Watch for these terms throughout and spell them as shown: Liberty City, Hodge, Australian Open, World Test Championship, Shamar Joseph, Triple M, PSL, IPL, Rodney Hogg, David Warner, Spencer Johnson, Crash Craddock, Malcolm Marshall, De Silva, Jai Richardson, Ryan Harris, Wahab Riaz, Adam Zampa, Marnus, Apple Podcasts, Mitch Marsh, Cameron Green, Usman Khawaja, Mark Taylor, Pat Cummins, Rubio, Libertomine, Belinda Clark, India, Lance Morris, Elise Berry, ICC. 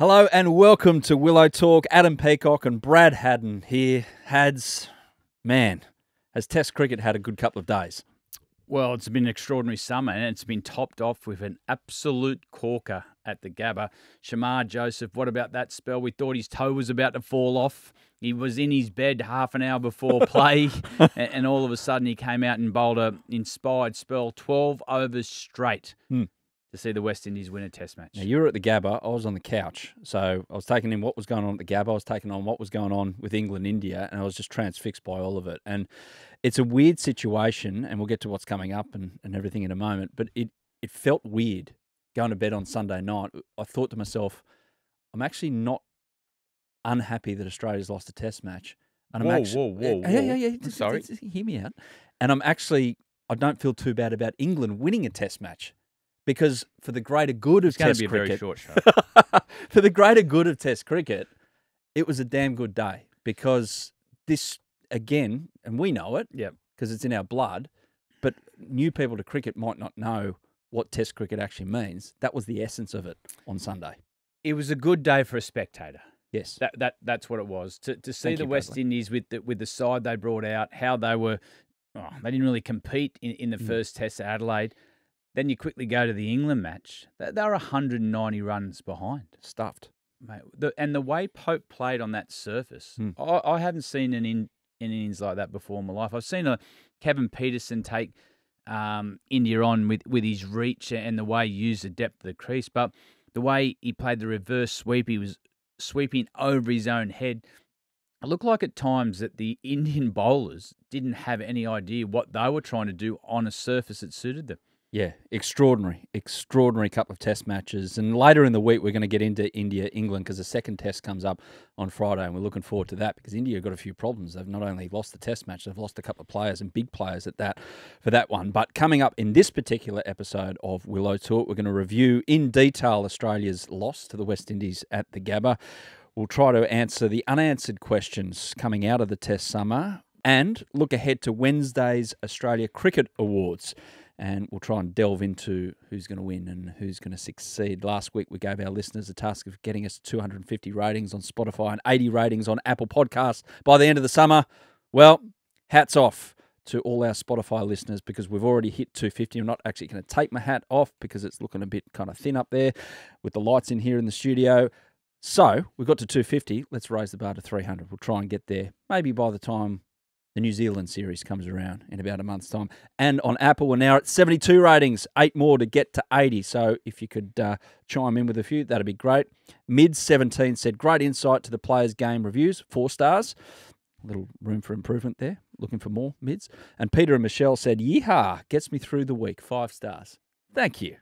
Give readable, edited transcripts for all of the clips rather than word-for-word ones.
Hello and welcome to Willow Talk. Adam Peacock and Brad Haddon here. Hads, man, has Test cricket had a good couple of days? Well, it's been an extraordinary summer and it's been topped off with an absolute corker at the Gabba. Shamar Joseph, what about that spell? We thought his toe was about to fall off. He was in his bed half an hour before play and all of a sudden he came out and bowled an inspired spell, 12 overs straight. To see the West Indies win a Test match. Now, you were at the Gabba. I was on the couch. So I was taking in what was going on at the Gabba. I was taking on what was going on with England, India, and I was just transfixed by all of it. And it's a weird situation, and we'll get to what's coming up and everything in a moment, but it felt weird going to bed on Sunday night. I thought to myself, I'm actually not unhappy that Australia's lost a Test match. And I'm whoa. Yeah. Sorry. Hear me out. And I'm actually, I don't feel too bad about England winning a Test match. Because for the greater good of Test cricket, it's going to be a very short show. For the greater good of Test cricket, it was a damn good day because this, again, and we know it, yeah, because it's in our blood. But new people to cricket might not know what Test cricket actually means. That was the essence of it on Sunday. It was a good day for a spectator. Yes, that's what it was. To see the West Indies with the side they brought out, how they were, they didn't really compete in the first Test at Adelaide. Then you quickly go to the England match. They're 190 runs behind. Stuffed. Mate, and the way Pope played on that surface, I haven't seen an innings like that before in my life. I've seen Kevin Peterson take India on with his reach and the way he used the depth of the crease. But the way he played the reverse sweep, he was sweeping over his own head. It looked like at times that the Indian bowlers didn't have any idea what they were trying to do on a surface that suited them. Yeah, extraordinary couple of Test matches. And later in the week, we're going to get into India, England, because the second Test comes up on Friday, and we're looking forward to that because India have got a few problems. They've not only lost the Test match, they've lost a couple of players and big players at that for that one. But coming up in this particular episode of Willow Talk, we're going to review in detail Australia's loss to the West Indies at the Gabba. We'll try to answer the unanswered questions coming out of the Test summer and look ahead to Wednesday's Australia Cricket Awards. And we'll try and delve into who's going to win and who's going to succeed. Last week, we gave our listeners the task of getting us 250 ratings on Spotify and 80 ratings on Apple Podcasts by the end of the summer. Well, hats off to all our Spotify listeners because we've already hit 250. I'm not actually going to take my hat off because it's looking a bit kind of thin up there with the lights in here in the studio. So we've got to 250. Let's raise the bar to 300. We'll try and get there maybe by the time the New Zealand series comes around in about a month's time. And on Apple, we're now at 72 ratings, 8 more to get to 80. So if you could chime in with a few, that'd be great. Mid-17 said, great insight to the players' game reviews, 4 stars. A little room for improvement there. Looking for more, Mids. And Peter and Michelle said, yeehaw, gets me through the week, 5 stars. Thank you.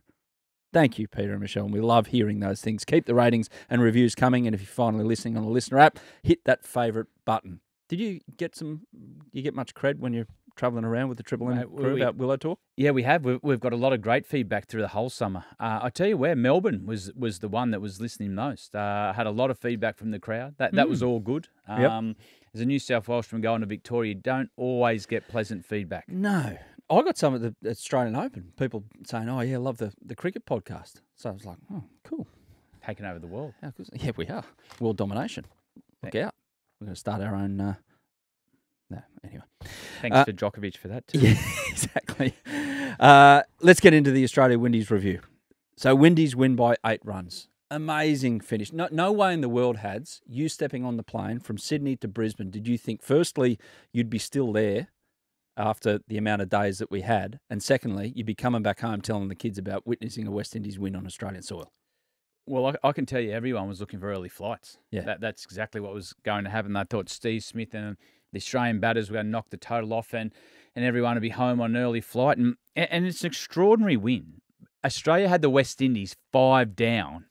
Thank you, Peter and Michelle, and we love hearing those things. Keep the ratings and reviews coming, and if you're finally listening on the listener app, hit that favourite button. Did you get much cred when you're travelling around with the Triple M crew about Willow Talk? Yeah, we have. We've got a lot of great feedback through the whole summer. I tell you where, Melbourne was the one that was listening most. Had a lot of feedback from the crowd. That was all good. Yep. As a New South Welshman going to Victoria, you don't always get pleasant feedback. No. I got some at the Australian Open, people saying, oh, yeah, love the cricket podcast. So I was like, oh, cool. Taking over the world. Yeah, we are. World domination. Look out. We're going to start our own... No, anyway. Thanks to Djokovic for that too. Yeah, exactly. Let's get into the Australia Windies review. So Windies win by 8 runs. Amazing finish. No way in the world, Hads, you stepping on the plane from Sydney to Brisbane, did you think, firstly, you'd be still there after the amount of days that we had, and secondly, you'd be coming back home telling the kids about witnessing a West Indies win on Australian soil? Well, I can tell you everyone was looking for early flights. Yeah. That's exactly what was going to happen. They thought Steve Smith and the Australian batters were going to knock the total off and everyone would be home on an early flight. And it's an extraordinary win. Australia had the West Indies 5 down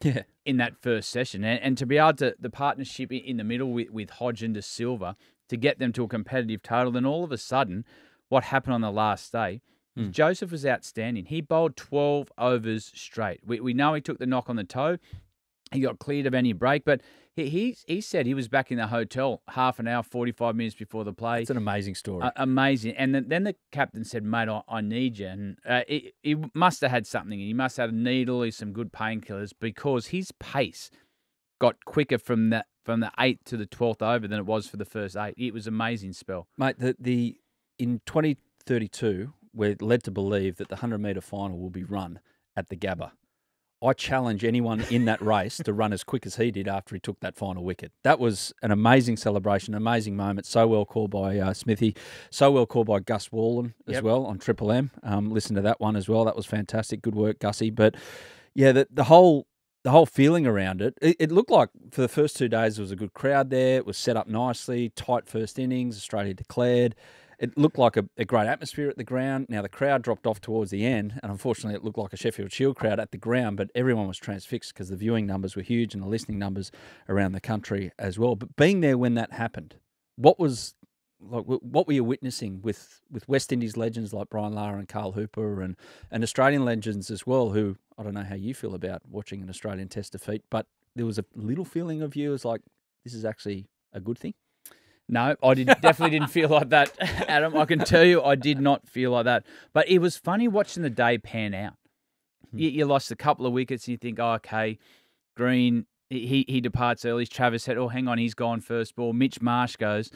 in that first session. And to be able to, the partnership in the middle with Hodge and De Silva, to get them to a competitive total. Then all of a sudden, what happened on the last day, Joseph was outstanding. He bowled 12 overs straight. We know he took the knock on the toe. He got cleared of any break, but he said he was back in the hotel half an hour, 45 minutes before the play. It's an amazing story. Amazing. And then the captain said, mate, I need you. And he must have had something. He must have had a needle or some good painkillers because his pace got quicker from that from the 8th to the 12th over than it was for the first 8. It was an amazing spell. Mate, the in 2032, we're led to believe that the 100-metre final will be run at the Gabba. I challenge anyone in that race to run as quick as he did after he took that final wicket. That was an amazing celebration, amazing moment. So well called by Smithy. So well called by Gus Wallen as well on Triple M. Listen to that one as well. That was fantastic. Good work, Gussie. But, yeah, the whole feeling around it, it looked like for the first 2 days there was a good crowd there. It was set up nicely. Tight first innings. Australia declared. It looked like a great atmosphere at the ground. Now, the crowd dropped off towards the end, and unfortunately it looked like a Sheffield Shield crowd at the ground, but everyone was transfixed because the viewing numbers were huge and the listening numbers around the country as well. But being there when that happened, what were you witnessing with West Indies legends like Brian Lara and Carl Hooper and Australian legends as well, who I don't know how you feel about watching an Australian test defeat, but there was a little feeling of you as like, this is actually a good thing? No, I definitely didn't feel like that, Adam. I can tell you I did not feel like that. But it was funny watching the day pan out. You lost a couple of wickets and you think, oh, okay, Green, he departs early. Travis Head, oh, hang on, he's gone first ball. Mitch Marsh goes.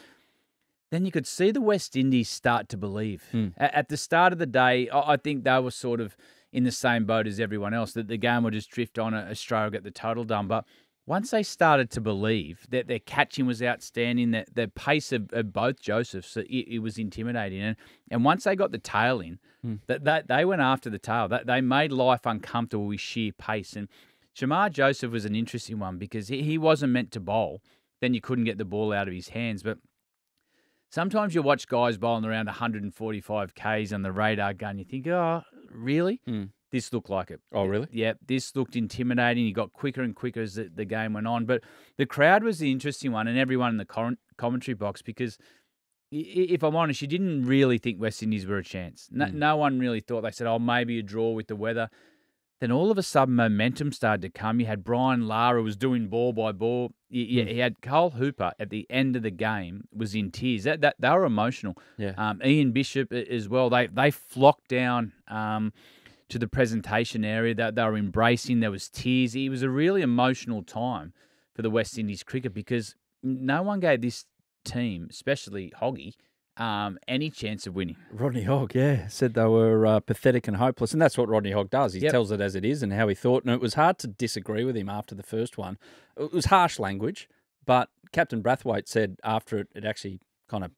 Then you could see the West Indies start to believe. At the start of the day, I think they were sort of in the same boat as everyone else, that the game would just drift on, Australia would get the total done. But once they started to believe that their catching was outstanding, that the pace of both Josephs, it was intimidating. And once they got the tail in, they went after the tail. They made life uncomfortable with sheer pace. And Shamar Joseph was an interesting one because he wasn't meant to bowl. Then you couldn't get the ball out of his hands. But sometimes you watch guys bowling around 145 Ks on the radar gun. You think, oh, really? This looked like it. Oh, really? Yeah, this looked intimidating. He got quicker and quicker as the game went on. But the crowd was the interesting one, and everyone in the commentary box, because if I'm honest, you didn't really think West Indies were a chance. No one really thought. They said, oh, maybe a draw with the weather. Then all of a sudden, momentum started to come. You had Brian Lara was doing ball by ball. He had Carl Hooper at the end of the game was in tears. They were emotional. Yeah. Ian Bishop as well. They flocked down to the presentation area, that they were embracing, there was tears. It was a really emotional time for the West Indies cricket because no one gave this team, especially Hoggy, any chance of winning. Rodney Hogg, yeah, said they were pathetic and hopeless, and that's what Rodney Hogg does. He tells it as it is and how he thought, and it was hard to disagree with him after the first one. It was harsh language, but Captain Brathwaite said after it actually kind of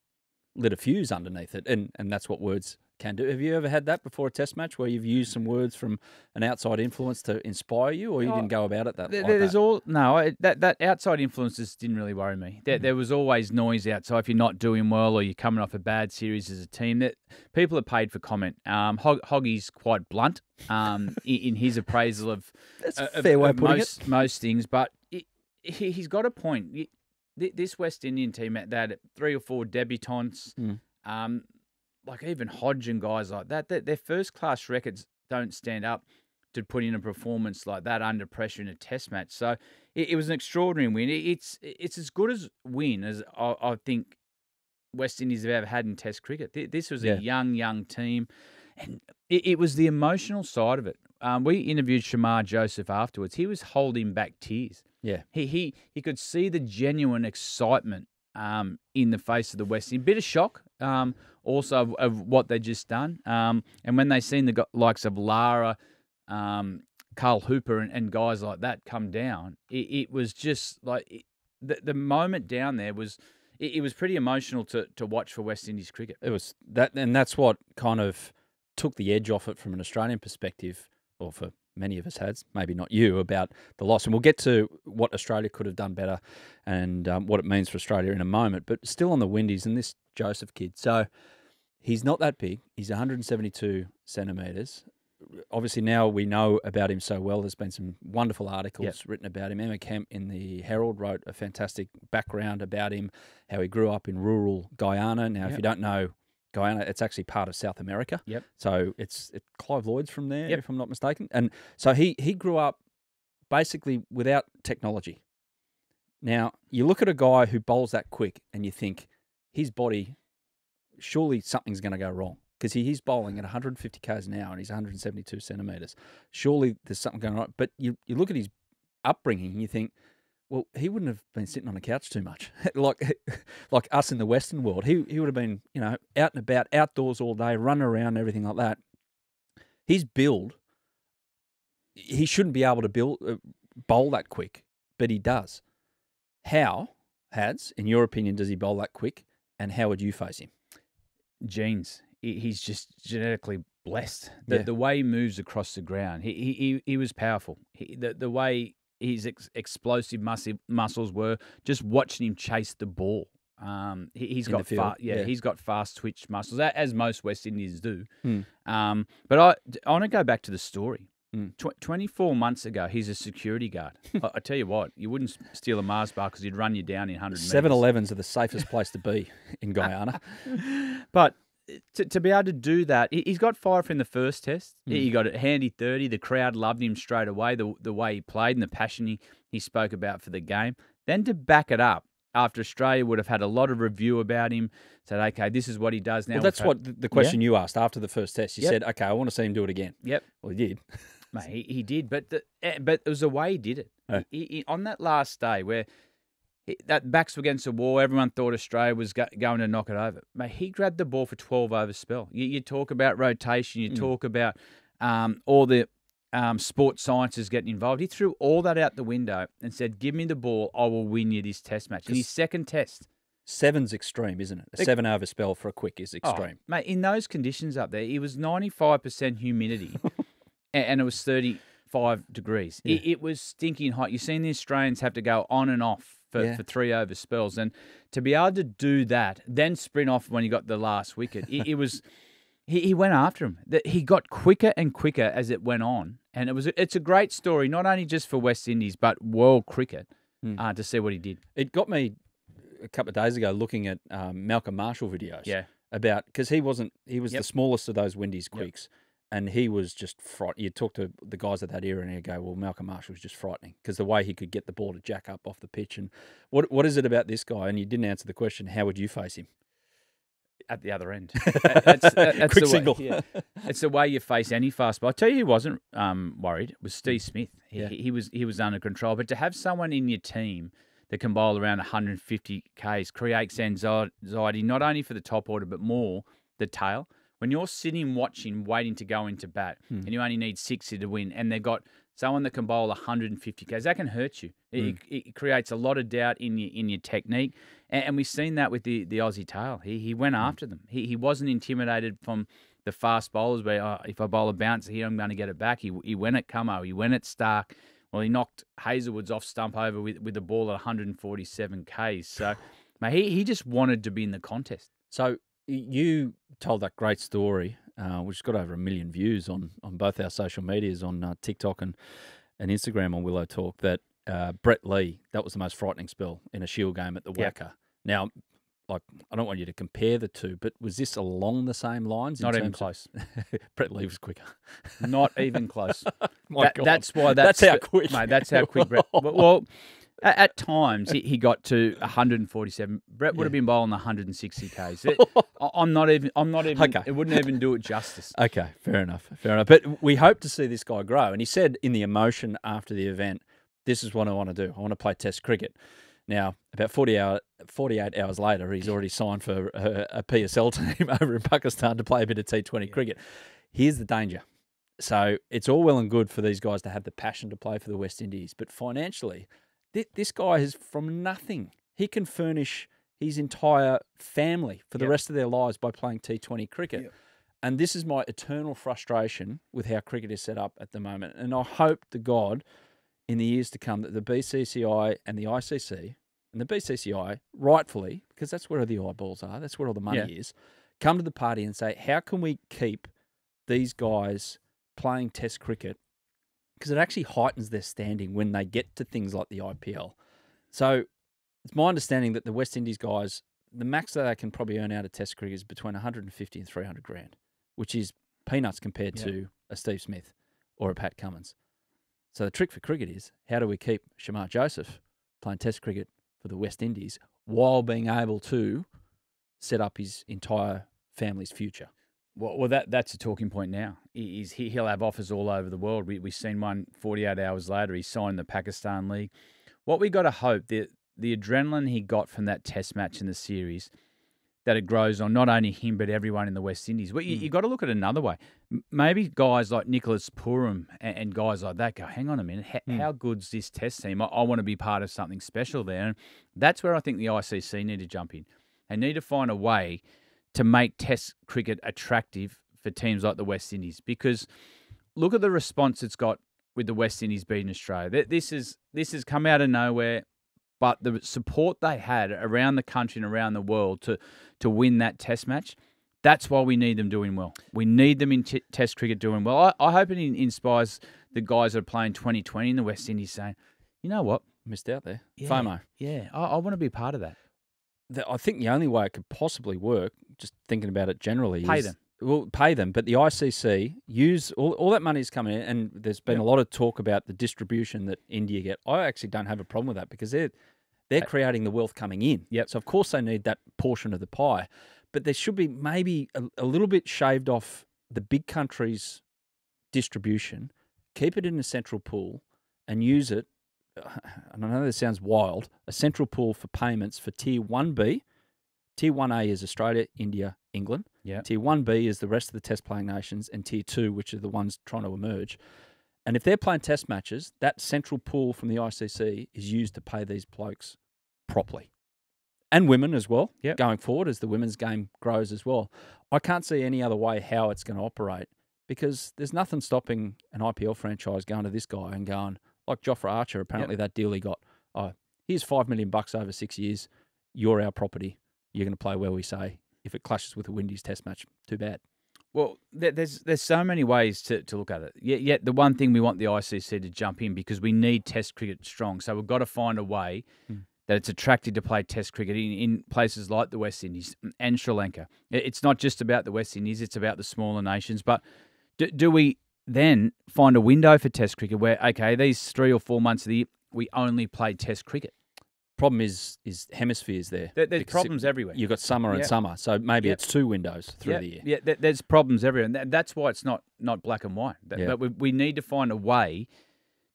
lit a fuse underneath it, and that's what words can do. Have you ever had that before a test match where you've used some words from an outside influence to inspire you, or you didn't go about it that? No, that outside influence just didn't really worry me. There was always noise outside. If you're not doing well or you're coming off a bad series as a team, that people are paid for comment. Hoggy's quite blunt in his appraisal of, that's a fair way of putting most, it. Most things, but he's got a point. This West Indian team, they had 3 or 4 debutants. Like even Hodge and guys like that, their first-class records don't stand up to put in a performance like that under pressure in a test match. So it was an extraordinary win. It's as good as win as I think West Indies have ever had in test cricket. This was a young team, and it was the emotional side of it. We interviewed Shamar Joseph afterwards. He was holding back tears. Yeah, he could see the genuine excitement in the face of the West Indies. Bit of shock. Also of what they just done. And when they seen the likes of Lara, Carl Hooper and guys like that come down, it was just like the moment down there was, it was pretty emotional to watch for West Indies cricket. It was that, and that's what kind of took the edge off it from an Australian perspective, or for many of us had, maybe not you, about the loss. And we'll get to what Australia could have done better and what it means for Australia in a moment. But still on the Windies and this Joseph kid. So he's not that big. He's 172 centimetres. Obviously now we know about him so well. There's been some wonderful articles written about him. Emma Kemp in the Herald wrote a fantastic background about him, how he grew up in rural Guyana. Now, if you don't know Guyana, it's actually part of South America. So it's Clive Lloyd's from there, if I'm not mistaken. And so he grew up basically without technology. Now, you look at a guy who bowls that quick and you think, his body, surely something's going to go wrong because he's bowling at 150 k's an hour and he's 172 centimetres. Surely there's something going on. But you look at his upbringing and you think, well, he wouldn't have been sitting on the couch too much, like us in the Western world. He would have been, you know, out and about, outdoors all day, running around and everything like that. His build, he shouldn't be able to bowl that quick, but he does. How, Hads, in your opinion, does he bowl that quick, and how would you face him? Genes. He's just genetically blessed. The way he moves across the ground, he was powerful. The way his explosive muscles were, just watching him chase the ball. He's got he's got fast twitch muscles, as most West Indians do. Mm. But I want to go back to the story. Mm. 24 months ago, he's a security guard. I tell you what, you wouldn't steal a Mars bar because he'd run you down in 100 metres. 7-Elevens are the safest place to be in Guyana. But to be able to do that, he's got fire from the first test. Mm. He got a handy 30. The crowd loved him straight away, the way he played and the passion he spoke about for the game. Then to back it up, after Australia would have had a lot of review about him, said, okay, this is what he does now. Well, that's what the question you asked after the first test. You said, okay, I want to see him do it again. Yep. Well, he did. Mate, he did, but it was the way he did it. Oh. He on that last day where that backs were against the wall, everyone thought Australia was going to knock it over. Mate, he grabbed the ball for 12-over spell. You talk about rotation, you talk about all the sports sciences getting involved. He threw all that out the window and said, give me the ball, I will win you this test match. In his second test. Seven's extreme, isn't it? A 7-over spell for a quick is extreme. Oh, mate, in those conditions up there, it was 95% humidity. And it was 35 degrees. Yeah. It was stinking hot. You've seen the Australians have to go on and off for 3-over spells. And to be able to do that, then sprint off when he got the last wicket, it was he went after him. He got quicker and quicker as it went on. And it's a great story, not only just for West Indies, but world cricket, to see what he did. It got me a couple of days ago looking at Malcolm Marshall videos. Yeah. Because he was the smallest of those Windies quicks. Yep. And he was just frightening. You talk to the guys at that era and you go, well, Malcolm Marshall was just frightening because the way he could get the ball to jack up off the pitch. And what is it about this guy? And you didn't answer the question, how would you face him? At the other end. That's quick signal. Yeah. It's the way you face any fast ball. I tell you who wasn't worried, it was Steve Smith. He was under control. But to have someone in your team that can bowl around 150 Ks creates anxiety, not only for the top order, but more the tail. When you're sitting, watching, waiting to go into bat, and you only need 60 to win, and they've got someone that can bowl 150 Ks, that can hurt you. It creates a lot of doubt in your technique, and we've seen that with the Aussie tail. He went after them. He wasn't intimidated from the fast bowlers. Where if I bowl a bounce here, I'm going to get it back. He went at Cummo. He went at Stark. Well, he knocked Hazelwood's off stump over with the ball at 147 Ks. So, mate, he just wanted to be in the contest. So. You told that great story, which got over 1 million views on both our social medias, on TikTok and Instagram on Willow Talk, that Brett Lee, that was the most frightening spell in a Shield game at the Wacker. Now, I don't want you to compare the two, but was this along the same lines? Not even close. Brett Lee was quicker. Not even close. My God. That's why that's how quick. Mate, that's how quick Brett. Well, at times, he got to 147. Brett would have been bowling 160 Ks. I'm not even. Okay. It wouldn't even do it justice. Okay, fair enough. But we hope to see this guy grow. And he said in the emotion after the event, "This is what I want to do. I want to play Test cricket." Now, about 48 hours later, he's already signed for a PSL team over in Pakistan to play a bit of T20 cricket. Here's the danger. So it's all well and good for these guys to have the passion to play for the West Indies, but financially. This guy is from nothing. He can furnish his entire family for the rest of their lives by playing T20 cricket. Yep. And this is my eternal frustration with how cricket is set up at the moment. And I hope to God in the years to come that the BCCI and the ICC, and the BCCI rightfully, because that's where the eyeballs are, that's where all the money is, come to the party and say, how can we keep these guys playing Test cricket? Because it actually heightens their standing when they get to things like the IPL. So it's my understanding that the West Indies guys, the max that they can probably earn out of Test cricket is between 150 and 300 grand, which is peanuts compared to a Steve Smith or a Pat Cummins. So the trick for cricket is, how do we keep Shamar Joseph playing Test cricket for the West Indies while being able to set up his entire family's future? Well, that's a talking point now. He'll have offers all over the world. We've seen one 48 hours later. He signed in the Pakistan League. what we got to hope, the adrenaline he got from that test match in the series, that it grows on not only him but everyone in the West Indies. Well, you got to look at it another way. Maybe guys like Nicholas Purim and guys like that go, hang on a minute, how good's this test team? I want to be part of something special there. And that's where I think the ICC need to jump in. They need to find a way to make test cricket attractive for teams like the West Indies, because look at the response it's got with the West Indies beating Australia. This has come out of nowhere, but the support they had around the country and around the world to win that test match, that's why we need them doing well. We need them in test cricket doing well. I hope it inspires the guys that are playing 2020 in the West Indies saying, you know what? Missed out there. Yeah, FOMO. Yeah, I want to be part of that. I think the only way it could possibly work, just thinking about it generally, pay them. Well, pay them, but the ICC, use all that money's coming in, and there's been a lot of talk about the distribution that India get. I actually don't have a problem with that, because they're creating the wealth coming in. Yep. So of course they need that portion of the pie, but there should be maybe a little bit shaved off the big countries' distribution. Keep it in a central pool and use it. And I know this sounds wild, a central pool for payments for Tier 1B. Tier 1A is Australia, India, England. Yep. Tier 1B is the rest of the test-playing nations, and Tier 2, which are the ones trying to emerge. And if they're playing test matches, that central pool from the ICC is used to pay these blokes properly. And women as well, going forward as the women's game grows as well. I can't see any other way how it's going to operate, because there's nothing stopping an IPL franchise going to this guy and going, like Jofra Archer, apparently that deal he got. Oh, here's $5 million over 6 years. You're our property. You're going to play where we say. If it clashes with a Windies test match, too bad. Well, there's so many ways to look at it. Yet the one thing we want the ICC to jump in, because we need test cricket strong. So we've got to find a way that it's attractive to play test cricket in places like the West Indies and Sri Lanka. It's not just about the West Indies. It's about the smaller nations. But do we then find a window for test cricket where, okay, these 3 or 4 months of the year, we only play test cricket? Problem is hemispheres there. There's problems everywhere. You've got summer and summer, so maybe it's 2 windows through the year. Yeah, there's problems everywhere, and that's why it's not black and white. But we need to find a way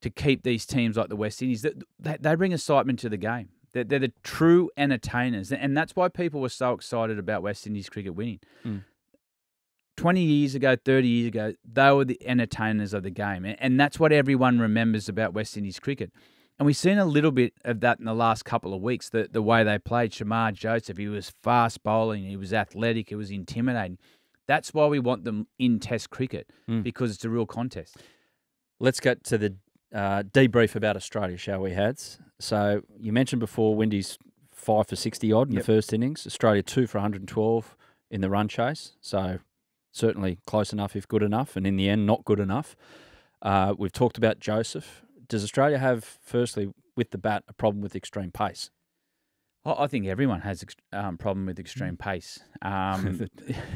to keep these teams like the West Indies. They bring excitement to the game. They're the true entertainers, and that's why people were so excited about West Indies cricket winning. 20 years ago, 30 years ago, they were the entertainers of the game. And that's what everyone remembers about West Indies cricket. And we've seen a little bit of that in the last couple of weeks, the way they played. Shamar Joseph, he was fast bowling, he was athletic, he was intimidating. That's why we want them in Test cricket, because it's a real contest. Let's get to the debrief about Australia, shall we, Hads? So you mentioned before, Windies 5 for 60-odd in the first innings. Australia 2 for 112 in the run chase. So certainly close enough if good enough, and in the end, not good enough. We've talked about Joseph. Does Australia have, firstly, with the bat, a problem with extreme pace? I think everyone has a problem with extreme pace. The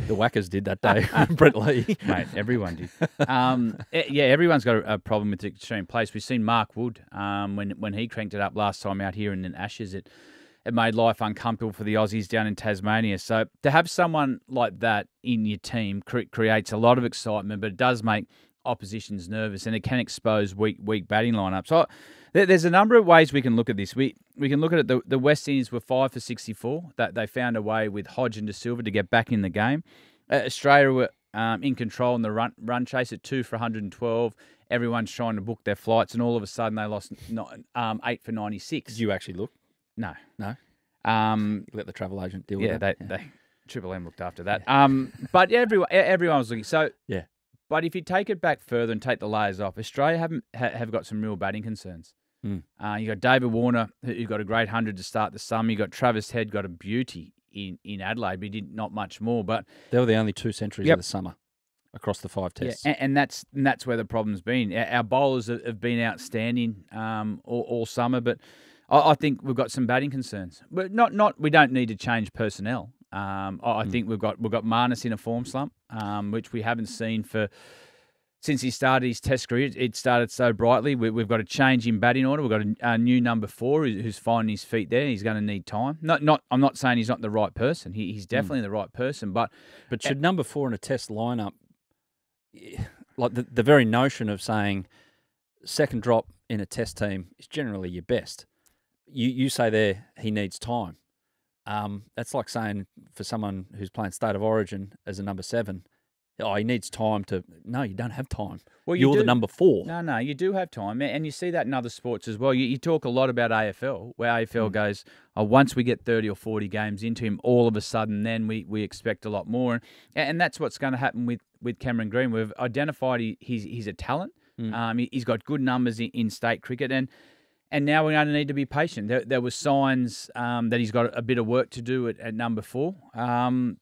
Whackers did that day, Brett Lee. Mate, everyone did. Yeah, everyone's got a problem with extreme pace. We've seen Mark Wood, when he cranked it up last time out here in the Ashes, it made life uncomfortable for the Aussies down in Tasmania. So to have someone like that in your team creates a lot of excitement, but it does make opposition's nervous, and it can expose weak batting lineups. So there's a number of ways we can look at this. We can look at it. The West Indies were 5 for 64. That they found a way with Hodge and De Silva to get back in the game. Australia were in control in the run chase at 2 for 112. Everyone's trying to book their flights, and all of a sudden they lost 8 for 96. Did you actually look? No. You let the travel agent deal with that. They Triple M looked after that. But everyone was looking. So yeah. But if you take it back further and take the layers off, Australia have got some real batting concerns. You got David Warner, who got a great 100 to start the summer. You got Travis Head, got a beauty in Adelaide, but he did not much more. But they were the only 2 centuries of the summer across the 5 tests. Yeah, and that's where the problem's been. Our bowlers have been outstanding all summer, but I think we've got some batting concerns. But we don't need to change personnel. I think we've got Marnus in a form slump, which we haven't seen since he started his Test career. It started so brightly. We've got a change in batting order. We've got a new number 4 who's finding his feet there. He's going to need time. I'm not saying he's not the right person. He's definitely the right person. But should number 4 in a Test lineup, like the very notion of saying second drop in a Test team is generally your best. you say there he needs time. That's like saying for someone who's playing State of Origin as a number 7, oh, he needs time to... No, you don't have time. Well, you're the number 4. No, no, you do have time. And you see that in other sports as well. You talk a lot about AFL, where AFL goes, oh, once we get 30 or 40 games into him, all of a sudden, then we expect a lot more. And that's what's going to happen with Cameron Green. We've identified he's a talent. He's got good numbers in state cricket. And now we're going to need to be patient. There were signs that he's got a bit of work to do at number 4.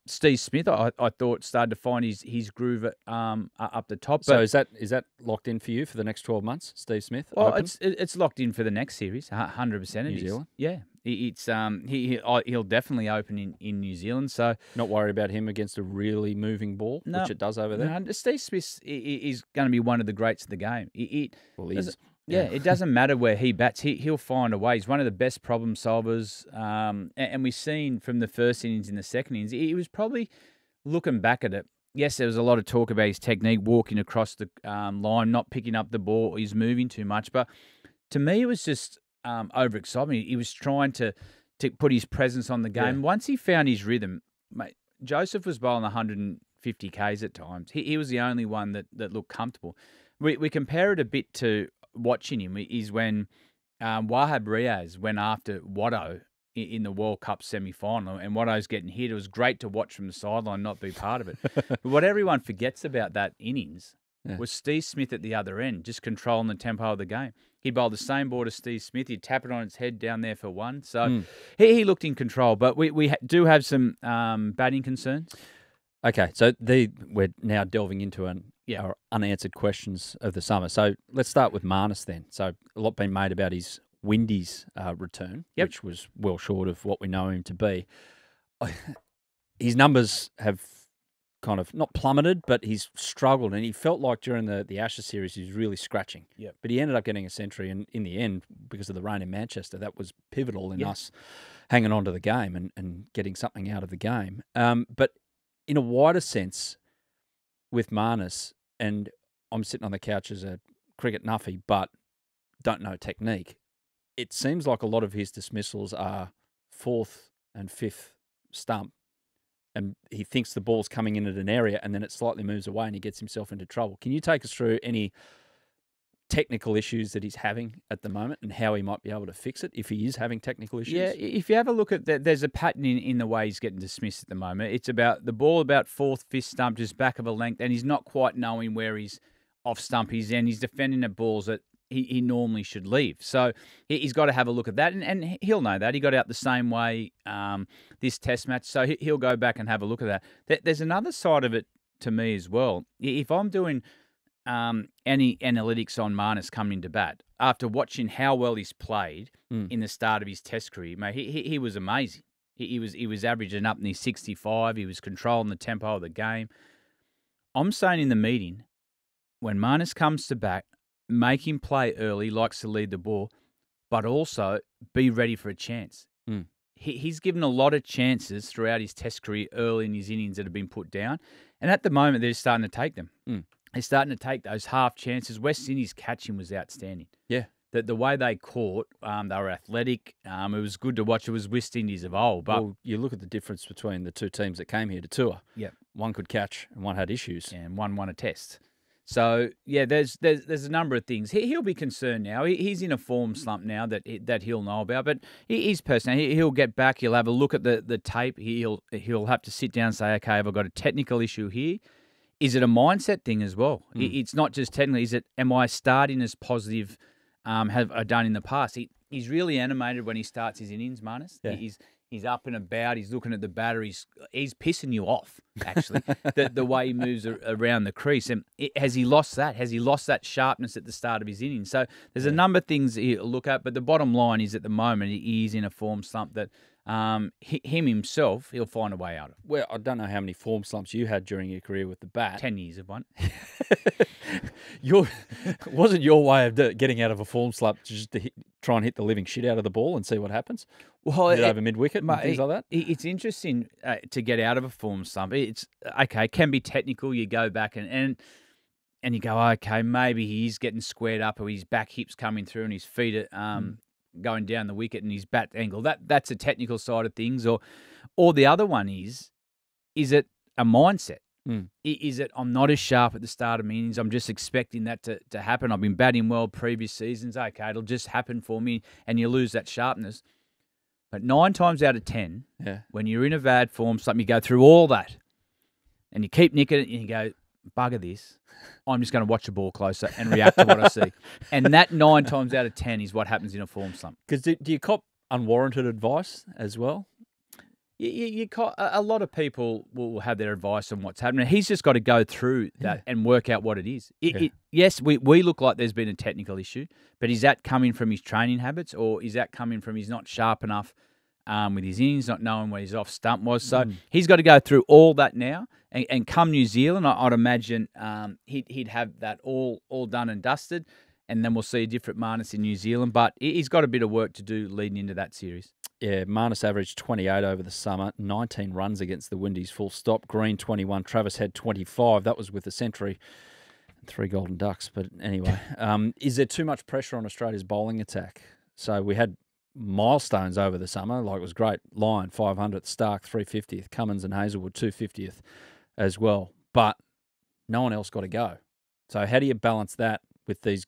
Steve Smith, I thought, started to find his groove up the top. So is that locked in for you for the next 12 months, Steve Smith? Well, open? It's locked in for the next series, 100%. New Zealand? Yeah. He'll definitely open in New Zealand. So not worry about him against a really moving ball, no, which it does over there. No, Steve Smith is going to be one of the greats of the game. Well, he is. Yeah, it doesn't matter where he bats. He'll find a way. He's one of the best problem solvers. And we've seen from the first innings in the second innings, he was probably looking back at it. Yes, there was a lot of talk about his technique, walking across the line, not picking up the ball. He's moving too much. But to me, it was just overexcitement. He was trying to put his presence on the game. Yeah. Once he found his rhythm, mate, Joseph was bowling 150 Ks at times. He was the only one that looked comfortable. We compare it a bit to... watching him is when Wahab Riaz went after Watto in the World Cup semi-final, and Watto's getting hit. It was great to watch from the sideline, not be part of it. But what everyone forgets about that innings was Steve Smith at the other end, just controlling the tempo of the game. He bowled the same ball to Steve Smith. He'd tap it on its head down there for one. So he looked in control. But we do have some batting concerns. Okay, so we're now delving into our unanswered questions of the summer. So let's start with Marnus then. So a lot been made about his Windies return, which was well short of what we know him to be. His numbers have kind of not plummeted, but he's struggled, and he felt like during the Ashes series he was really scratching. Yep. But he ended up getting a century, and in the end, because of the rain in Manchester, that was pivotal in us hanging on to the game and getting something out of the game. But in a wider sense, with Marnus, and I'm sitting on the couch as a cricket nuffy, but don't know technique, it seems like a lot of his dismissals are 4th and 5th stump, and he thinks the ball's coming in at an area, and then it slightly moves away, and he gets himself into trouble. Can you take us through any technical issues that he's having at the moment and how he might be able to fix it if he is having technical issues? Yeah, if you have a look at that, there's a pattern in the way he's getting dismissed at the moment. It's about the ball about 4th, 5th stump, just back of a length, and he's not quite knowing where he's off stump he's in. He's defending at balls that he normally should leave. So he's got to have a look at that, and he'll know that. He got out the same way this test match, so he'll go back and have a look at that. There's another side of it to me as well. If I'm doing... any analytics on Marnus coming into bat after watching how well he's played in the start of his test career, mate, he was amazing. He was averaging up near 65. He was controlling the tempo of the game. I'm saying in the meeting, when Marnus comes to bat, make him play early, likes to lead the ball, but also be ready for a chance. He's given a lot of chances throughout his test career early in his innings that have been put down. And at the moment, they're starting to take them. He's starting to take those half chances. West Indies catching was outstanding. Yeah. The way they caught, they were athletic. It was good to watch. It was West Indies of old. But well, you look at the difference between the two teams that came here to tour. Yeah. One could catch and one had issues. And one won a test. So, yeah, there's a number of things. He'll be concerned now. He's in a form slump now that he'll know about. But he's personal. He'll get back. He'll have a look at the tape. He'll have to sit down and say, okay, have I got a technical issue here? Is it a mindset thing as well? It's not just technically. Is it, am I starting as positive have I done in the past? He's really animated when he starts his innings, Marnus. Yeah. He's up and about. He's looking at the batter. He's pissing you off, actually, the way he moves around the crease. And has he lost that? Has he lost that sharpness at the start of his innings? So there's a number of things he'll look at, but the bottom line is at the moment he is in a form slump that – him himself, he'll find a way out of. Well, I don't know how many form slumps you had during your career with the bat. 10 years of one. Wasn't your way of getting out of a form slump just to try and hit the living shit out of the ball and see what happens? Well, over mid-wicket and things like that? It's interesting to get out of a form slump. It's, okay, it can be technical. You go back and you go, okay, maybe he's getting squared up or his back hip's coming through and his feet are going down the wicket and his bat angle. That's a technical side of things. Or the other one is it a mindset? Mm. Is it, I'm not as sharp at the start of my innings. I'm just expecting that to happen. I've been batting well previous seasons. Okay, it'll just happen for me, and you lose that sharpness. But 9 times out of 10, when you're in a bad form, something, you go through all that, and you keep nicking it, and you go, bugger this. I'm just going to watch the ball closer and react to what I see. And that 9 times out of 10 is what happens in a form slump. Because do you cop unwarranted advice as well? You cop, a lot of people will have their advice on what's happening. He's just got to go through that and work out what it is. Yes, we look like there's been a technical issue, but is that coming from his training habits, or is that coming from he's not sharp enough with his innings, not knowing where his off stump was? So he's got to go through all that now. And come New Zealand, I'd imagine he'd have that all done and dusted, and then we'll see a different Marnus in New Zealand. But he's got a bit of work to do leading into that series. Yeah, Marnus averaged 28 over the summer, 19 runs against the Windies, full stop. Green, 21. Travis Head, 25. That was with a century and 3 golden ducks. But anyway, is there too much pressure on Australia's bowling attack? So we had milestones over the summer. Like, it was great. Lyon, 500th. Stark, 350th. Cummins and Hazlewood, 250th as well. But no one else got to go. So how do you balance that with these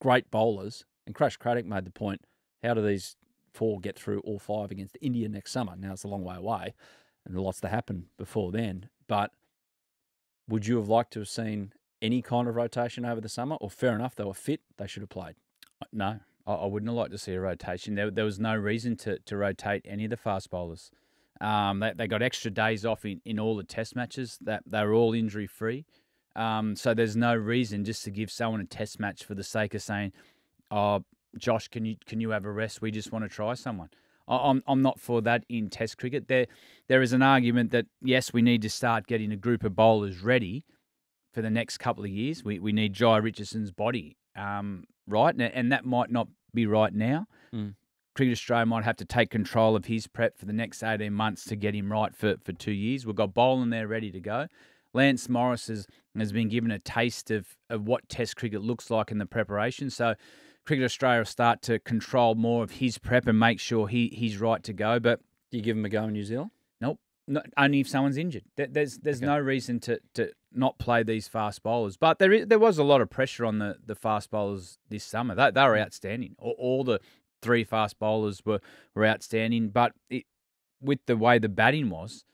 great bowlers? And Crash Craddock made the point, how do these 4 get through all 5 against India next summer? Now, it's a long way away and lots to happen before then, but would you have liked to have seen any kind of rotation over the summer? Or fair enough, they were fit, they should have played? No, I wouldn't have liked to see a rotation. There was no reason to rotate any of the fast bowlers. They got extra days off in all the test matches. That they were all injury free. So there's no reason just to give someone a test match for the sake of saying, oh, Josh, can you have a rest? We just want to try someone. I'm not for that in Test cricket. There is an argument that, yes, we need to start getting a group of bowlers ready for the next couple of years. We need Jai Richardson's body right, and that might not be right now. Cricket Australia might have to take control of his prep for the next 18 months to get him right for 2 years. We've got bowling there ready to go. Lance Morris has been given a taste of what Test cricket looks like in the preparation. So Cricket Australia will start to control more of his prep and make sure he's right to go. But do you give him a go in New Zealand? Nope. Not, only if someone's injured. There's no reason to not play these fast bowlers. But there was a lot of pressure on the fast bowlers this summer. They were outstanding. All the 3 fast bowlers were outstanding. But with the way the batting was,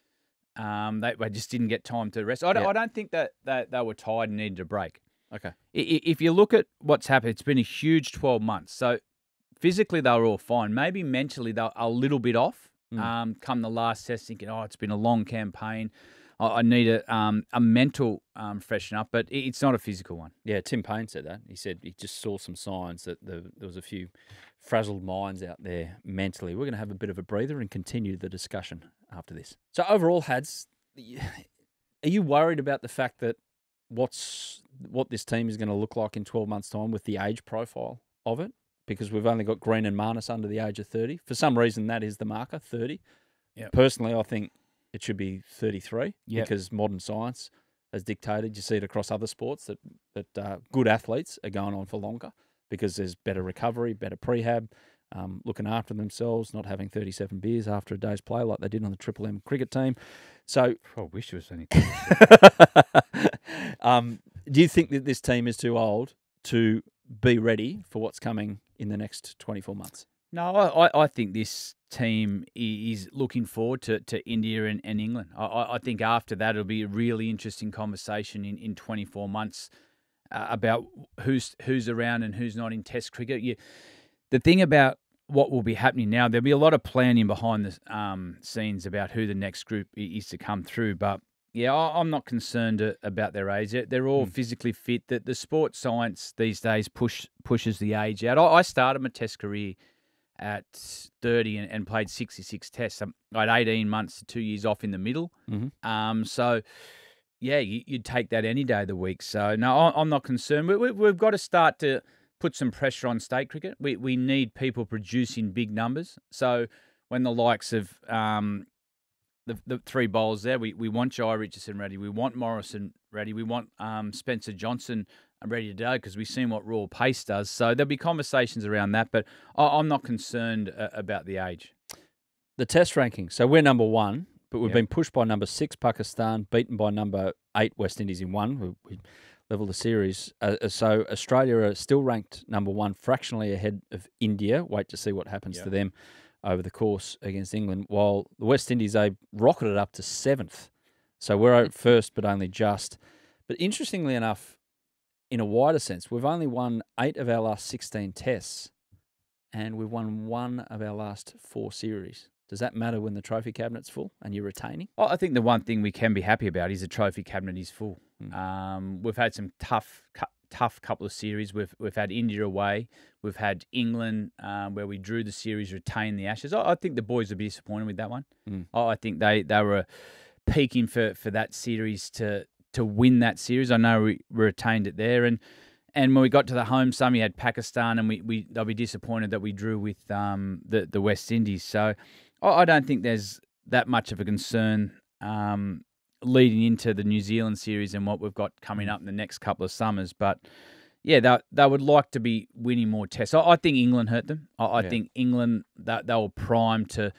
they just didn't get time to rest. I don't think that they were tired and needed a break. Okay. If you look at what's happened, it's been a huge 12 months. So physically, they were all fine. Maybe mentally, they were a little bit off. Come the last test, thinking, oh, it's been a long campaign. I need a mental freshen up, but it's not a physical one. Yeah, Tim Payne said that. He said he just saw some signs that there was a few frazzled minds out there mentally. We're going to have a bit of a breather and continue the discussion after this. So overall, Hads, are you worried about the fact that what this team is going to look like in 12 months' time with the age profile of it? Because we've only got Green and Marnus under the age of 30. For some reason, that is the marker, 30. Yep. Personally, I think it should be 33 because modern science has dictated. You see it across other sports that good athletes are going on for longer because there's better recovery, better prehab, looking after themselves, not having 37 beers after a day's play like they did on the Triple M cricket team. So I wish it was anything. Do you think that this team is too old to be ready for what's coming in the next 24 months? No, I think this team is looking forward to India and England. I think after that, it'll be a really interesting conversation in 24 months about who's around and who's not in Test cricket. The thing about what will be happening now, there'll be a lot of planning behind the scenes about who the next group is to come through, but yeah, I'm not concerned about their age. They're all physically fit. That the sports science these days pushes the age out. I started my Test career at 30 and played 66 tests. I had 18 months to 2 years off in the middle. So yeah, you'd take that any day of the week. So no, I'm not concerned. We've got to start to put some pressure on state cricket. We need people producing big numbers. So when the likes of the 3 bowlers there, we want Jai Richardson ready. We want Morrison ready. We want Spencer Johnson I'm ready to go because we've seen what raw pace does. So there'll be conversations around that, but I'm not concerned about the age. The test ranking. So we're number one, but we've been pushed by number 6, Pakistan, beaten by number 8, West Indies in 1. We level the series. So Australia are still ranked number 1, fractionally ahead of India. Wait to see what happens to them over the course against England. While the West Indies, they rocketed up to 7th. So we're at first, but only just. But interestingly enough, in a wider sense, we've only won 8 of our last 16 tests, and we've won 1 of our last 4 series. Does that matter when the trophy cabinet's full and you're retaining? Well, I think the one thing we can be happy about is the trophy cabinet is full. We've had some tough couple of series. We've had India away. We've had England where we drew the series, retained the Ashes. I think the boys would be disappointed with that one. I think they were peaking for that series to win that series. I know we retained it there. And when we got to the home semi, you had Pakistan, and they'll be disappointed that we drew with the West Indies. So I don't think there's that much of a concern leading into the New Zealand series and what we've got coming up in the next couple of summers. But, yeah, they would like to be winning more tests. I think England hurt them. I think England, they were primed to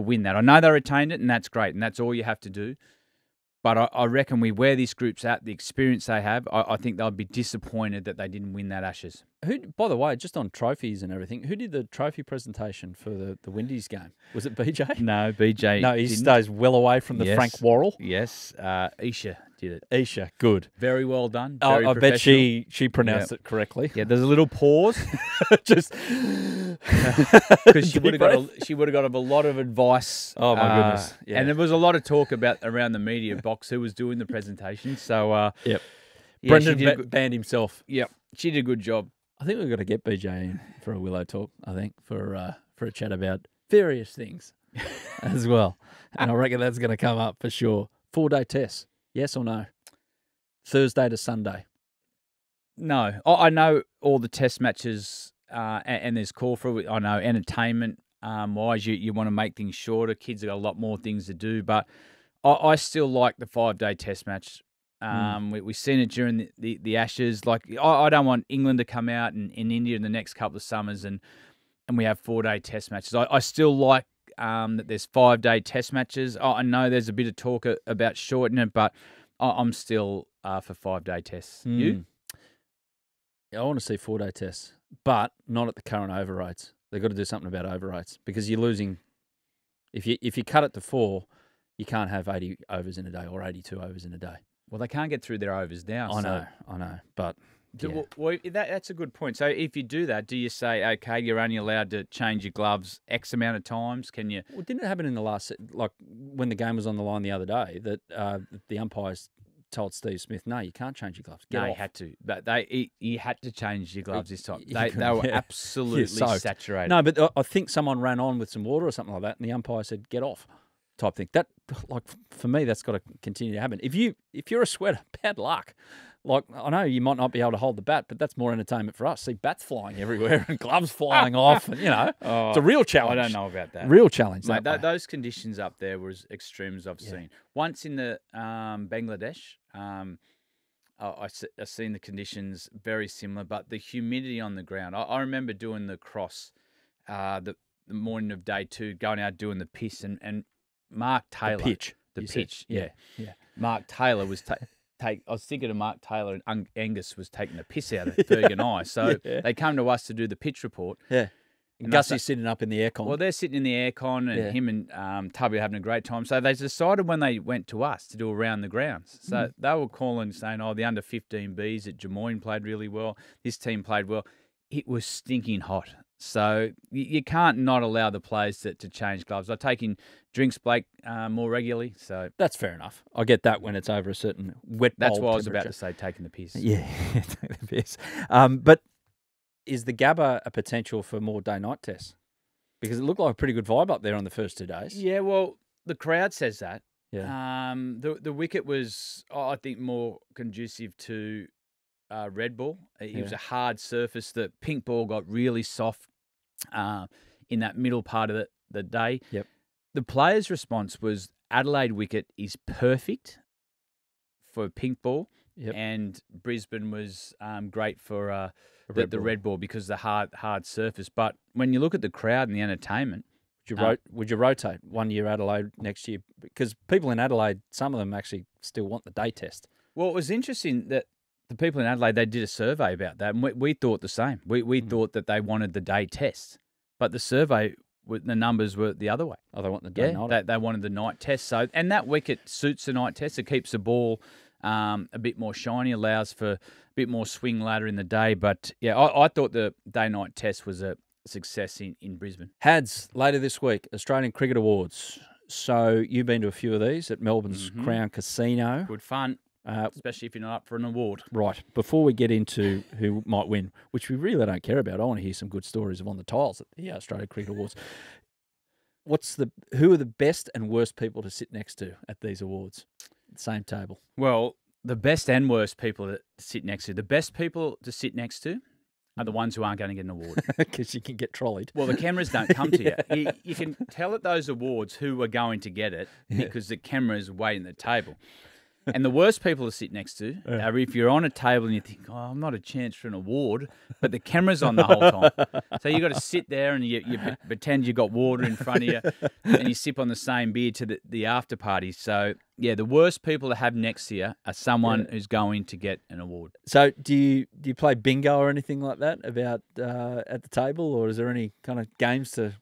win that. I know they retained it, and that's great, and that's all you have to do. But I reckon we wear these groups out, the experience they have. I think they'll be disappointed that they didn't win that Ashes. By the way, just on trophies and everything, who did the trophy presentation for the Windies game? Was it BJ? No, BJ. No, he stays well away from the Frank Worrell. Yes, Isha did it. Isha, good. Very well done. Very professional. I bet she pronounced it correctly. Yeah, there's a little pause. Just because she would have got a lot of advice. Oh my goodness! Yeah. And there was a lot of talk around the media box who was doing the presentation. So Brendan banned himself. Yep, she did a good job. I think we've got to get BJ in for a Willow Talk. I think for a chat about various things as well, and I reckon that's going to come up for sure. 4-day test, yes or no? Thursday to Sunday. No, I know all the test matches. And there's call for it. I know entertainment wise, you want to make things shorter. Kids have got a lot more things to do, but I still like the 5-day test match. We've seen it during the Ashes. Like I don't want England to come out in India in the next couple of summers and we have 4-day test matches. I still like that there's 5-day test matches. I know there's a bit of talk about shortening it, but I'm still for 5-day tests. You? I want to see 4-day tests, but not at the current overrates. They've got to do something about overrates because you're losing. If you cut it to 4, you can't have 80 overs in a day or 82 overs in a day. Well, they can't get through their overs now. I know. But well, that's a good point. So if you do that, do you say, okay, you're only allowed to change your gloves X amount of times? Can you? Well, didn't it happen in the last, like when the game was on the line the other day, that the umpires told Steve Smith, no, you can't change your gloves. Get off. He had to. But he had to change your gloves this time. They were absolutely saturated. No, but I think someone ran on with some water or something like that, and the umpire said, get off type thing. That, like, for me, that's got to continue to happen. If you're a sweater, bad luck. Like, I know you might not be able to hold the bat, but that's more entertainment for us. See bats flying everywhere and gloves flying off. And, you know, it's a real challenge. I don't know about that. Real challenge. Mate, those conditions up there were as extreme as I've seen. Once in the Bangladesh, I've seen the conditions very similar, but the humidity on the ground. I remember doing the cross the morning of day 2, going out doing the piss and Mark Taylor. The pitch. Yeah. Mark Taylor was I was thinking of Mark Taylor and Angus was taking the piss out of Ferg and I. So they come to us to do the pitch report. Yeah. And Gussie's sitting up in the aircon. Well, they're sitting in the aircon and him and Tubby are having a great time. So they decided when they went to us to do around the grounds. So they were calling saying, oh, the under-15Bs at Jamoine played really well. This team played well. It was stinking hot. So you can't not allow the players to change gloves. I take in drinks, Blake, more regularly. So that's fair enough. I get that when it's over a certain wet. That's why I was about to say taking the piss. Yeah, taking the piss. But is the Gabba a potential for more day-night tests? Because it looked like a pretty good vibe up there on the first 2 days. Yeah, well, the crowd says that. Yeah. The wicket was, I think, more conducive to red ball. It was a hard surface. The pink ball got really soft in that middle part of the day. Yep. The players' response was Adelaide wicket is perfect for pink ball. Yep. And Brisbane was great for the red ball because the hard surface. But when you look at the crowd and the entertainment, would you rotate one year Adelaide, next year? Because people in Adelaide, some of them actually still want the day test. Well, it was interesting that the people in Adelaide, they did a survey about that, and we thought the same. We thought that they wanted the day test, but the survey, the numbers were the other way. Oh, they want the day night. They wanted the night test. So, and that wicket suits the night test. It keeps the ball a bit more shiny, allows for a bit more swing later in the day. But yeah, I thought the day-night test was a success in Brisbane. Hads, later this week, Australian Cricket Awards. So you've been to a few of these at Melbourne's Crown Casino. Good fun. Especially if you're not up for an award. Right. Before we get into who might win, which we really don't care about, I want to hear some good stories of on the tiles at the Australian Cricket Awards. Who are the best and worst people to sit next to at these awards? Same table. Well, the best and worst people to sit next to. The best people to sit next to are the ones who aren't going to get an award. Because you can get trolleyed. Well, the cameras don't come to you. You can tell at those awards who are going to get it because the cameras wait in the table. And the worst people to sit next to are if you're on a table and you think, oh, I'm not a chance for an award, but the camera's on the whole time. So you've got to sit there and you pretend you've got water in front of you and you sip on the same beer to the after party. So, yeah, the worst people to have next to you are someone who's going to get an award. So do you play bingo or anything like that about at the table, or is there any kind of games to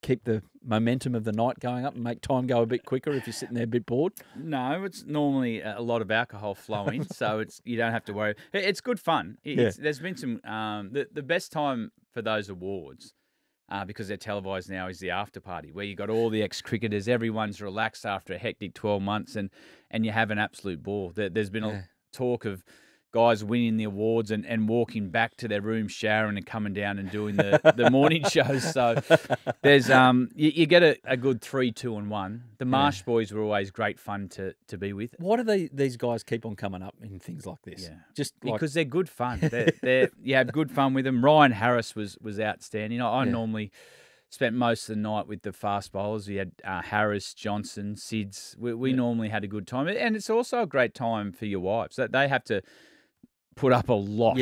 keep the momentum of the night going up and make time go a bit quicker if you're sitting there a bit bored? No, it's normally a lot of alcohol flowing, so you don't have to worry. It's good fun. There's been some the best time for those awards because they're televised now is the after party where you got all the ex-cricketers, everyone's relaxed after a hectic 12 months and you have an absolute ball. There's been a talk of guys winning the awards and walking back to their room, showering and coming down and doing the morning shows. So there's you get a good 3, 2 and 1. The Marsh boys were always great fun to be with. Why do these guys keep on coming up in things like this? Yeah. Just because they're good fun. You have good fun with them. Ryan Harris was outstanding. I normally spent most of the night with the fast bowlers. We had Harris, Johnson, Sids. We normally had a good time. And it's also a great time for your wives. They have to put up a lot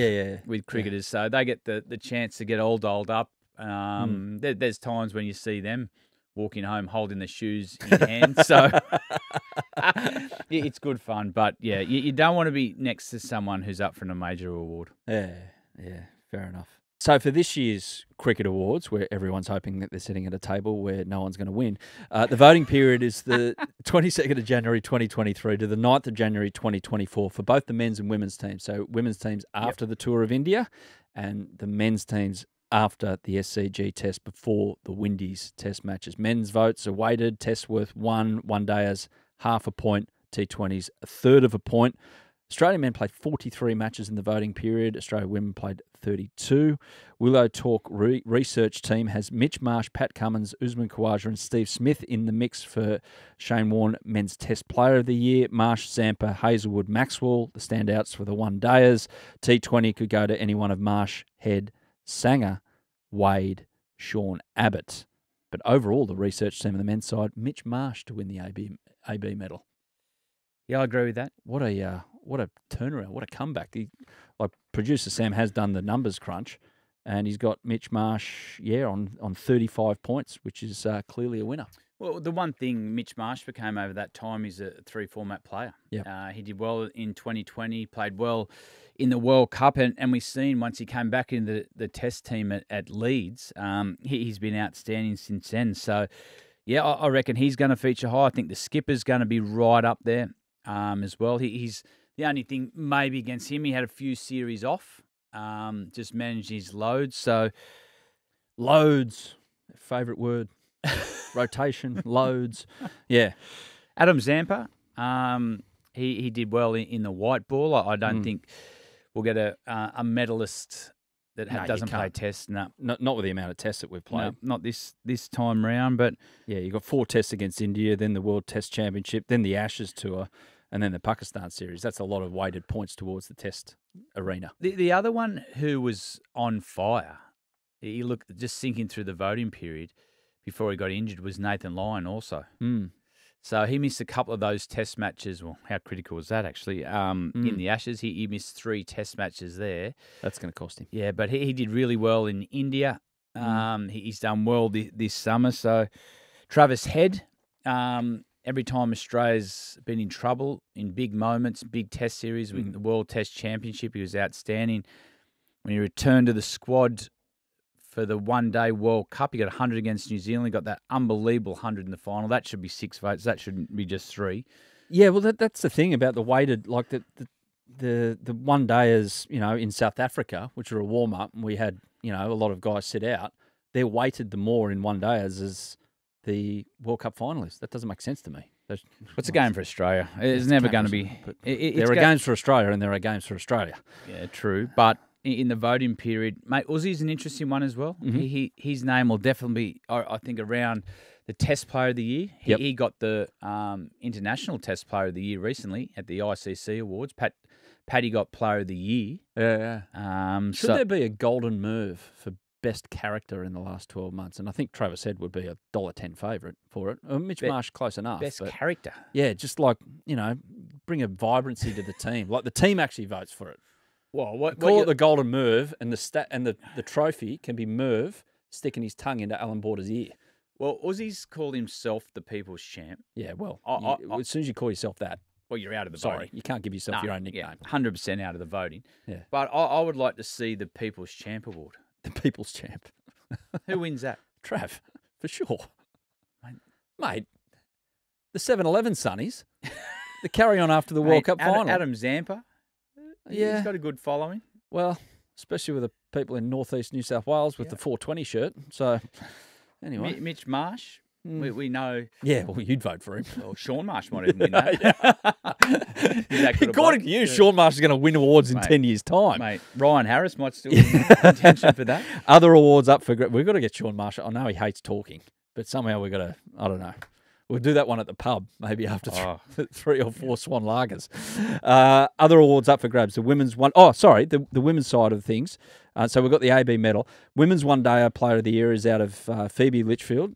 with cricketers. So they get the chance to get all dolled up. There's times when you see them walking home holding the shoes in hand. So it's good fun. But, yeah, you don't want to be next to someone who's up for a major award. Yeah, fair enough. So for this year's Cricket Awards, where everyone's hoping that they're sitting at a table where no one's going to win, the voting period is the 22nd of January 2023 to the 9th of January 2024 for both the men's and women's teams. So women's teams after the Tour of India and the men's teams after the SCG test before the Windies test matches. Men's votes are weighted, tests worth one-dayers, half a point, T20s, a third of a point. Australian men played 43 matches in the voting period. Australian women played 32. Willow Talk research team has Mitch Marsh, Pat Cummins, Usman Khawaja and Steve Smith in the mix for Shane Warne Men's Test Player of the Year. Marsh, Zampa, Hazlewood, Maxwell, the standouts for the one-dayers. T20 could go to any one of Marsh, Head, Sanger, Wade, Sean Abbott. But overall, the research team on the men's side, Mitch Marsh to win the AB medal. Yeah, I agree with that. What a turnaround! What a comeback! Producer Sam has done the numbers crunch, and he's got Mitch Marsh on 35 points, which is clearly a winner. Well, the one thing Mitch Marsh became over that time is a 3-format player. Yeah, he did well in 2020, played well in the World Cup, and we've seen once he came back in the Test team at Leeds, he's been outstanding since then. So, yeah, I reckon he's going to feature high. I think the skipper's going to be right up there as well. He's the only thing maybe against him, he had a few series off, just managed his loads. So loads, favourite word, rotation, loads. Yeah. Adam Zampa, he did well in the white ball. I don't think we'll get a medalist that doesn't play tests. No. Not with the amount of tests that we've played. No, not this time round. But yeah, you've got 4 tests against India, then the World Test Championship, then the Ashes Tour. And then the Pakistan series, that's a lot of weighted points towards the test arena. The other one who was on fire, he looked just sinking through the voting period before he got injured, was Nathan Lyon also. So he missed a couple of those test matches. Well, how critical was that actually? In the Ashes, he missed 3 test matches there. That's going to cost him. Yeah, but he did really well in India. He's done well this summer. So Travis Head, every time Australia's been in trouble in big moments, big test series, with the World Test Championship, he was outstanding. When he returned to the squad for the one-day World Cup, he got 100 against New Zealand. He got that unbelievable 100 in the final. That should be 6 votes. That shouldn't be just 3. Yeah, well, that's the thing about the weighted, like the one-dayers, you know, in South Africa, which are a warm-up, and we had, you know, a lot of guys sit out. They're weighted the more in one-dayers as the World Cup finalists. That doesn't make sense to me. What's a game for Australia? It's never going to be. There are games for Australia, and there are games for Australia. Yeah, true, but in the voting period, mate, Uzzie's an interesting one as well. Mm-hmm. His name will definitely be, I think, around the Test Player of the Year. He got the International Test Player of the Year recently at the ICC Awards. Paddy got Player of the Year. Yeah. Should there be a golden Merv for best character in the last 12 months? And I think Travis Head would be a $1.10 favourite for it. Mitch Marsh, close enough. Best character. Yeah, just like, you know, bring a vibrancy to the team. Like the team actually votes for it. Well, call it the golden Merv, and the trophy can be Merv sticking his tongue into Alan Border's ear. Well, Uzzie's called himself the people's champ. Yeah, well, as soon as you call yourself that, well, you're out of the voting. You can't give yourself your own nickname. 100% out of the voting. Yeah. But I would like to see the People's Champ Award. The People's Champ. Who wins that? Trav, for sure. Mate, the 7-Eleven Sunnies, the carry-on after the World Cup final. Adam Zampa. Yeah. He's got a good following. Well, especially with the people in northeast New South Wales with the 420 shirt. So, anyway. Mitch Marsh, we know. Yeah, well, you'd vote for him. Well, Sean Marsh might even win that. According to you, Sean Marsh is going to win awards in 10 years' time. Mate, Ryan Harris might still be in contention for that. Other awards up for grabs. We've got to get Sean Marsh. I know he hates talking, but somehow we've got to, I don't know. We'll do that one at the pub, maybe after 3 or 4 Swan Lagers. Other awards up for grabs. The women's one... Oh, sorry, the women's side of things. So we've got the AB medal. Women's one-day player of the year is out of Phoebe Litchfield,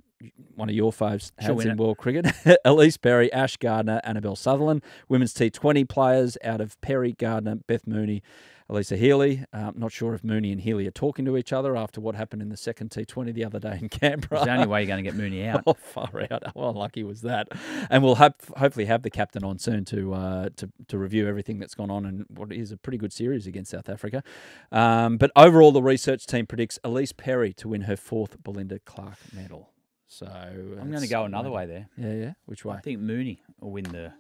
one of your faves, hands in world cricket. Elise Berry, Ash Gardner, Annabelle Sutherland. Women's T20 players out of Perry, Gardner, Beth Mooney, Elisa Healy. Not sure if Mooney and Healy are talking to each other after what happened in the second T20 the other day in Canberra. It's the only way you're going to get Mooney out. Oh, far out. How unlucky was that? And we'll hopefully have the captain on soon to review everything that's gone on in what is a pretty good series against South Africa. But overall, the research team predicts Elise Perry to win her 4th Belinda Clark medal. So I'm going to go another way there. Yeah. Which way? I think Mooney will win the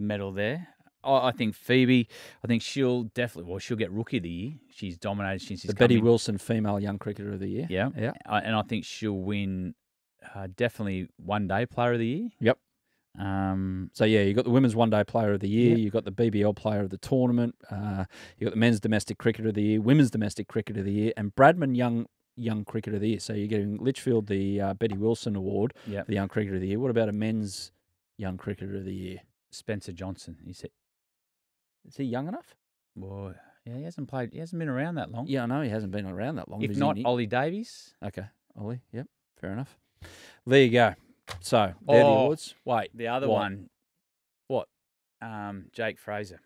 medal there. I think Phoebe. I think she'll definitely. Well, she'll get Rookie of the Year. She's dominated since she's Betty Wilson Female Young Cricketer of the Year. Yeah. And I think she'll win definitely One-Day Player of the Year. Yep. So yeah, you got the Women's One-Day Player of the Year. Yep. You got the BBL Player of the Tournament. You got the Men's Domestic Cricketer of the Year, Women's Domestic Cricketer of the Year, and Bradman Young Cricketer of the Year. So you're getting Litchfield the Betty Wilson Award for the Young Cricketer of the Year. What about a Men's Young Cricketer of the Year? Spencer Johnson. Is he young enough? Well, yeah, he hasn't played. He hasn't been around that long. Yeah, I know he hasn't been around that long. If not, Ollie Davies. Okay, Ollie. Yep, fair enough. There you go. So they're the awards. Wait, the other one. What? Jake Fraser.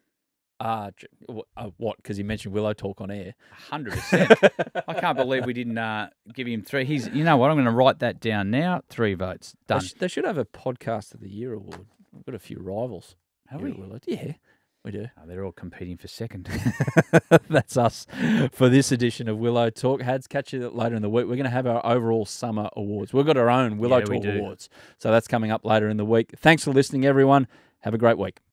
What? Because he mentioned Willow Talk on air. 100%. I can't believe we didn't give him 3. He's. You know what? I'm going to write that down now. 3 votes. Done. They should have a Podcast of the Year award. We've got a few rivals. Have we? Yeah, we do. Oh, they're all competing for second. That's us for this edition of Willow Talk. Hads, catch you later in the week. We're going to have our overall summer awards. We've got our own Willow Talk awards. So that's coming up later in the week. Thanks for listening, everyone. Have a great week.